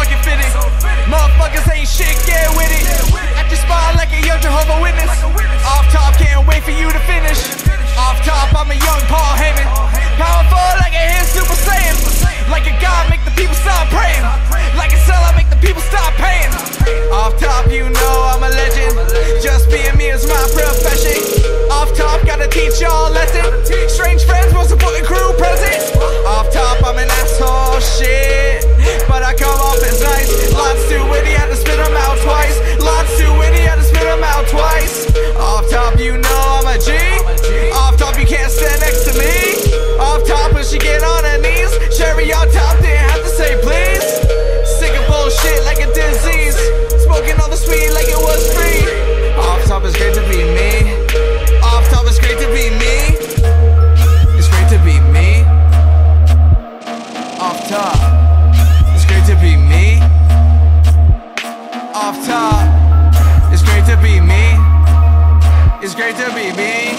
motherfucking fitting. Motherfuckers ain't shit, get with it. At your spot like a young Jehovah's Witness. Off top, can't wait for you to finish. Off top, I'm a young Paul Heyman. Powerful like a hand Super Saiyan. Like a god, make the people stop praying. Like a cell, I make the people stop paying. Off top, you know I'm a legend. Just being me is my profession. Off top, gotta teach y'all a lesson. Strange friends, most important crew present. Off top, I'm an asshole, shit, but I come off as nice. Lots too witty, had to spit them out twice. Lots too witty, had to spit them out twice. Off top, you know I'm a G. Off top, you can't stand next to me. Off top, when she get on her knees, Sherry on top, didn't have to say please. Sick of bullshit like a disease. Smoking all the sweet like it was free. Off top, it's great to be me. Off top, it's great to be me. It's great to be me. Off top, it's great to be me. Off top, it's great to be me. It's great to be me.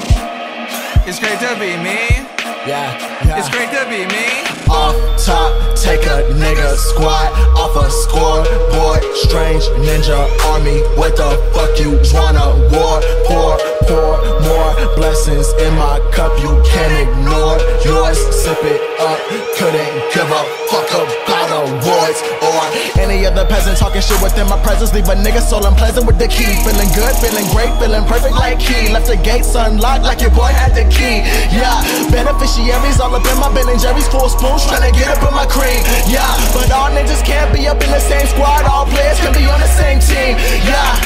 It's great to be me. Yeah, yeah, it's great to be me. Off top, take a nigga squad off a scoreboard. Strange ninja army, what the fuck you wanna war? Pour, pour more blessings in my cup, you can't ignore yours. Sip it up, couldn't give a fuck about awards or any other peasant talking shit within my presence. Leave a nigga so unpleasant with the key. Feeling good, feeling great, feeling perfect like he left the gates unlocked like your boy had the key. Yeah, benefit. Aries all up in my Ben and Jerry's, full spoons trying to get up in my cream. Yeah, but all ninjas can't be up in the same squad. All players can be on the same team. Yeah,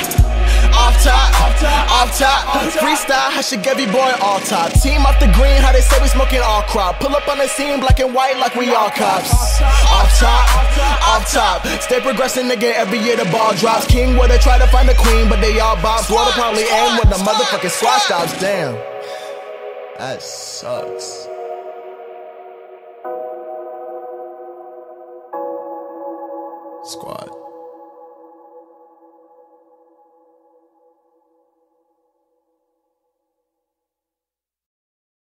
off top, off top, off top. Freestyle, I should give you boy all top. Team off the green, how they say we smoking all crop. Pull up on the scene, black and white like we all cops. Off top, off top. Stay progressing, nigga, every year the ball drops. King would've tried to find the queen, but they all bops. Water probably aim when the motherfucking swat stops. Damn, that sucks. Squad.